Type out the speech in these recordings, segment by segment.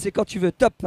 C'est quand tu veux, top.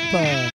Top.